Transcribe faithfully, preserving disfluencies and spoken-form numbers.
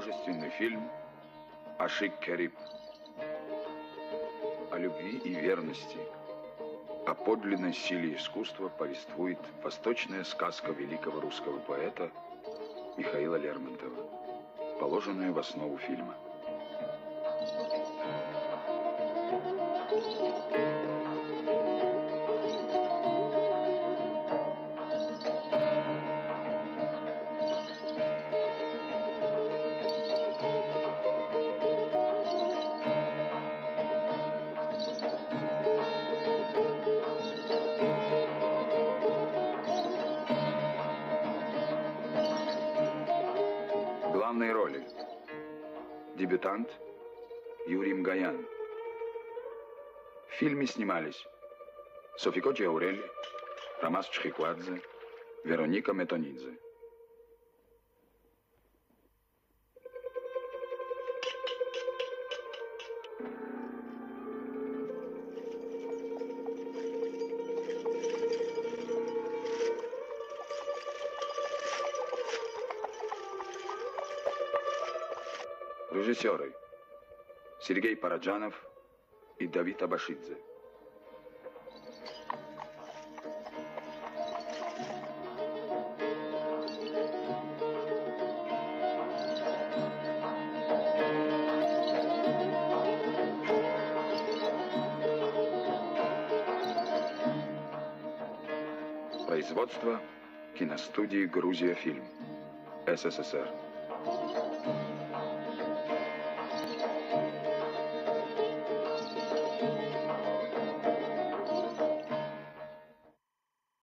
художественный фильм «Ашик-Кериб» о любви и верности, о подлинной силе искусства повествует восточная сказка великого русского поэта Михаила Лермонтова, положенная в основу фильма. Главные роли. Дебютант Юрий Мгаян. В фильме снимались Софи Кочи Аурелли, Тамас Вероника Метонидзе. Режиссеры Сергей Параджанов и Давид Абашидзе. Производство киностудии «Грузияфильм», СССР.